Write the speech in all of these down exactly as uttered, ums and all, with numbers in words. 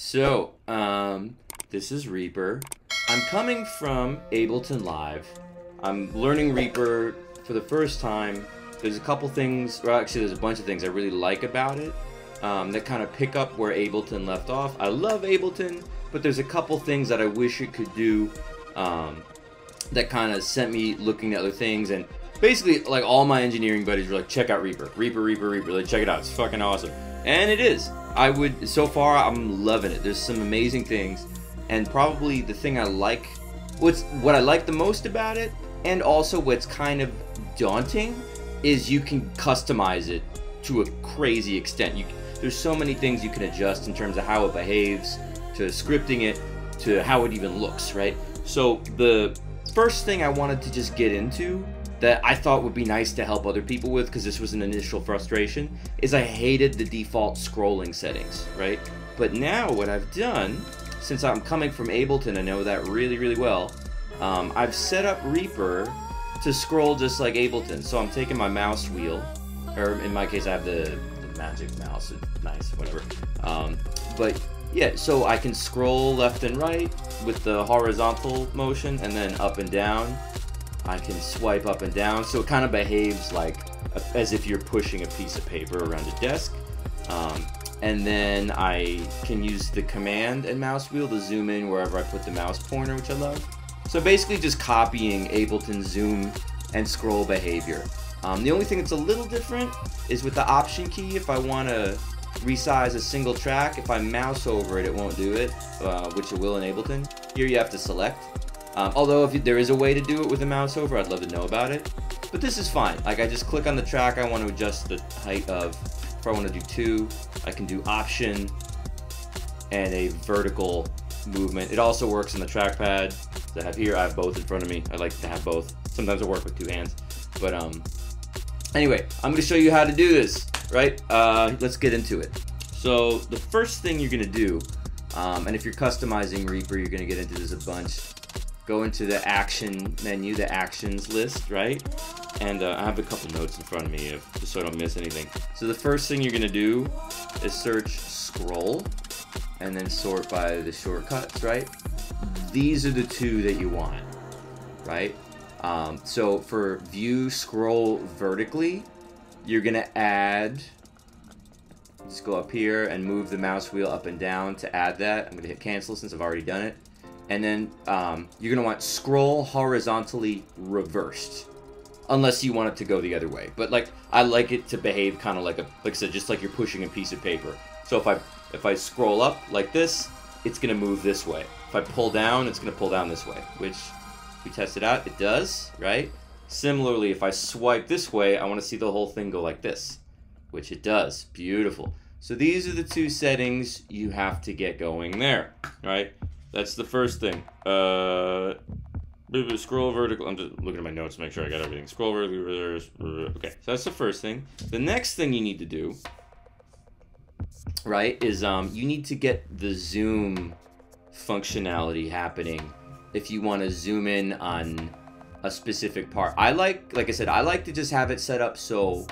So, um, this is Reaper. I'm coming from Ableton Live. I'm learning Reaper for the first time. There's a couple things, well actually there's a bunch of things I really like about it um, that kind of pick up where Ableton left off. I love Ableton, but there's a couple things that I wish it could do um, that kind of sent me looking at other things, and basically like all my engineering buddies were like, check out Reaper, Reaper, Reaper, Reaper, like check it out, it's fucking awesome. And it is. I would, so far I'm loving it. There's some amazing things, and probably the thing I like, what's what I like the most about it, and also what's kind of daunting, is you can customize it to a crazy extent. You, there's so many things you can adjust in terms of how it behaves, to scripting it, to how it even looks, right? So the first thing I wanted to just get into that I thought would be nice to help other people with, because this was an initial frustration, is I hated the default scrolling settings, right? But now what I've done, since I'm coming from Ableton, I know that really, really well, um, I've set up Reaper to scroll just like Ableton. So I'm taking my mouse wheel, or in my case I have the, the magic mouse, it's nice, whatever. Um, but yeah, so I can scroll left and right with the horizontal motion, and then up and down. I can swipe up and down, so it kind of behaves like as if you're pushing a piece of paper around a desk. Um, and then I can use the command and mouse wheel to zoom in wherever I put the mouse pointer, which I love. So basically just copying Ableton zoom and scroll behavior. Um, the only thing that's a little different is with the option key, if I want to resize a single track, if I mouse over it, it won't do it, uh, which it will in Ableton. Here you have to select. Um, although if there is a way to do it with a mouse over, I'd love to know about it. But this is fine. Like I just click on the track I want to adjust the height of. If I want to do two, I can do option and a vertical movement. It also works on the trackpad. I have here, I have both in front of me. I like to have both. Sometimes I work with two hands, but um, anyway, I'm gonna show you how to do this, right? Uh, let's get into it. So the first thing you're gonna do, um, and if you're customizing Reaper, you're gonna get into this a bunch. Go into the action menu, the actions list, right? And uh, I have a couple notes in front of me, if, just so I don't miss anything. So the first thing you're gonna do is search scroll, and then sort by the shortcuts, right? These are the two that you want, right? Um, so for view scroll vertically, you're gonna add, just go up here and move the mouse wheel up and down to add that. I'm gonna hit cancel since I've already done it. And then um, you're gonna want scroll horizontally reversed, unless you want it to go the other way. But like, I like it to behave kind of like a, like I said, just like you're pushing a piece of paper. So if I, if I scroll up like this, it's gonna move this way. If I pull down, it's gonna pull down this way, which we tested out, it does, right? Similarly, if I swipe this way, I wanna see the whole thing go like this, which it does, beautiful. So these are the two settings you have to get going there, right? That's the first thing. Uh, scroll vertical, I'm just looking at my notes to make sure I got everything. Scroll vertical, okay, so that's the first thing. The next thing you need to do, right, is um, you need to get the zoom functionality happening if you want to zoom in on a specific part. I like, like I said, I like to just have it set up so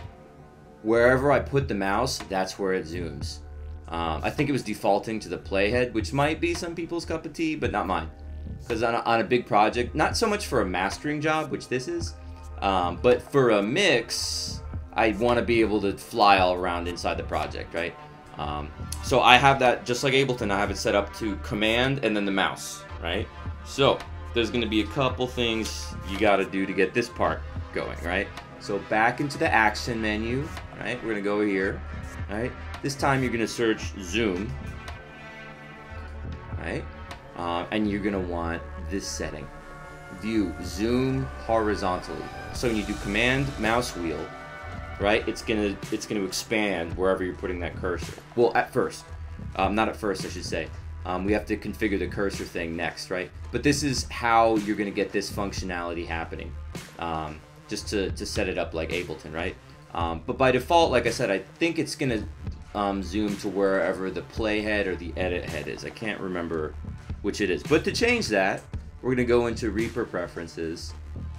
wherever I put the mouse, that's where it zooms. Um, I think it was defaulting to the playhead, which might be some people's cup of tea, but not mine. Because on, on a big project, not so much for a mastering job, which this is, um, but for a mix, I want to be able to fly all around inside the project, right? Um, so I have that, just like Ableton, I have it set up to command and then the mouse, right? So there's going to be a couple things you got to do to get this part going, right? So back into the action menu, right? We're going to go here, right? This time you're going to search zoom, right? Uh, and you're going to want this setting, view zoom horizontally. So when you do command mouse wheel, right, it's gonna it's gonna expand wherever you're putting that cursor. Well, at first, um, not at first, I should say. Um, we have to configure the cursor thing next, right? But this is how you're gonna get this functionality happening, um, just to to set it up like Ableton, right? Um, but by default, like I said, I think it's gonna um, zoom to wherever the playhead or the edit head is. I can't remember which it is. But to change that, we're gonna go into Reaper preferences,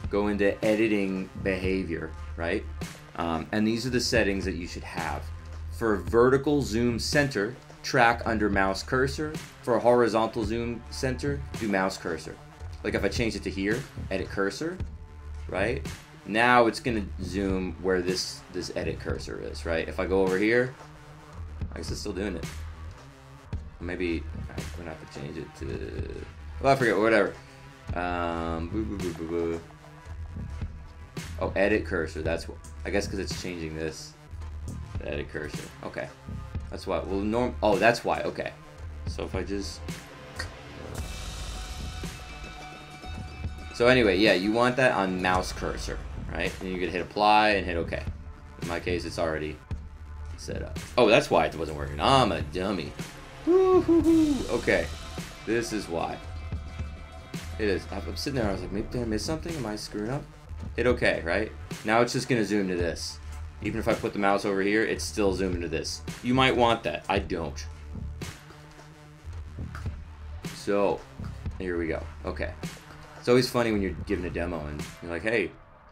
go into editing behavior, right? Um, and these are the settings that you should have. For vertical zoom center, track under mouse cursor. For a horizontal zoom center, do mouse cursor. Like if I change it to here, edit cursor, right? Now it's gonna zoom where this, this edit cursor is, right? If I go over here, I guess it's still doing it. Maybe we're not gonna change it to, well, I forget, whatever. Um, boo, boo, boo, boo, boo. Oh, edit cursor, that's what, I guess because it's changing this. Edit cursor, okay. That's why, well, norm, oh, that's why, okay. So if I just, so anyway, yeah, you want that on mouse cursor, right? And you could hit apply and hit okay. In my case, it's already set up. Oh, that's why it wasn't working. I'm a dummy. Woo-hoo-hoo. Okay, this is why. It is, I'm sitting there, I was like, maybe did I miss something? Am I screwing up? Hit okay, right? Now it's just gonna zoom to this. Even if I put the mouse over here, it's still zooming to this. You might want that, I don't. So, here we go, okay. It's always funny when you're giving a demo and you're like, hey,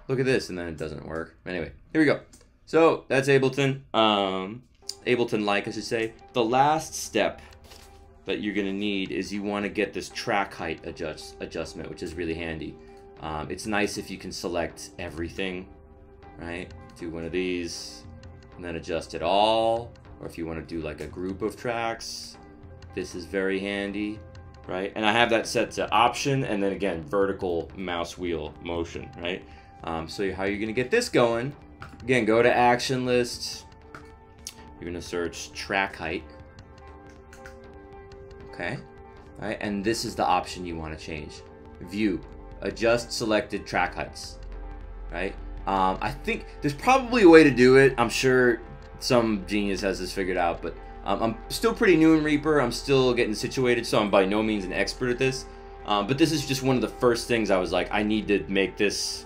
look at this, and then it doesn't work. Anyway, here we go. So, that's Ableton, um, Ableton-like I should say. The last step that you're gonna need is you wanna get this track height adjust, adjustment, which is really handy. Um, it's nice if you can select everything, right? Do one of these and then adjust it all, or if you want to do like a group of tracks, this is very handy, right? And I have that set to option and then again vertical mouse wheel motion, right? Um, so how you're gonna get this going, again, go to action list, you're gonna search track height, okay? All right, and this is the option you want to change. View, adjust selected track heights, right? Um, I think there's probably a way to do it. I'm sure some genius has this figured out, but um, I'm still pretty new in Reaper. I'm still getting situated, so I'm by no means an expert at this. Um, but this is just one of the first things I was like, I need to make this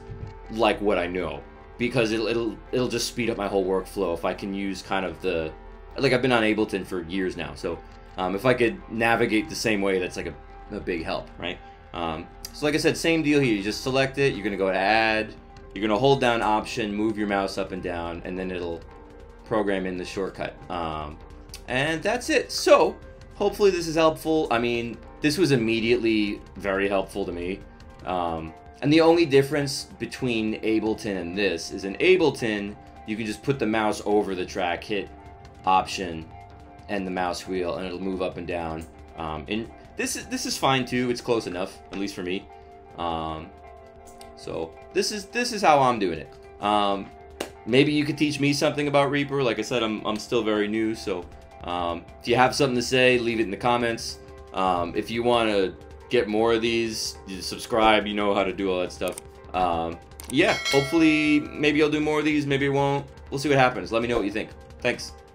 like what I know, because it'll, it'll, it'll just speed up my whole workflow if I can use kind of the, like I've been on Ableton for years now. So um, if I could navigate the same way, that's like a, a big help, right? Um, so like I said, same deal here. You just select it. You're gonna go to add. You're gonna hold down option, move your mouse up and down, and then it'll program in the shortcut. Um, and that's it. So hopefully this is helpful. I mean, this was immediately very helpful to me. Um, and the only difference between Ableton and this is in Ableton, you can just put the mouse over the track, hit option and the mouse wheel, and it'll move up and down. Um, and this is, this is fine too. It's close enough, at least for me. Um, So this is this is how I'm doing it. Um, maybe you could teach me something about Reaper. Like I said, I'm, I'm still very new. So um, if you have something to say, leave it in the comments. Um, if you want to get more of these, you subscribe. You know how to do all that stuff. Um, yeah, hopefully maybe I'll do more of these. Maybe I won't. We'll see what happens. Let me know what you think. Thanks.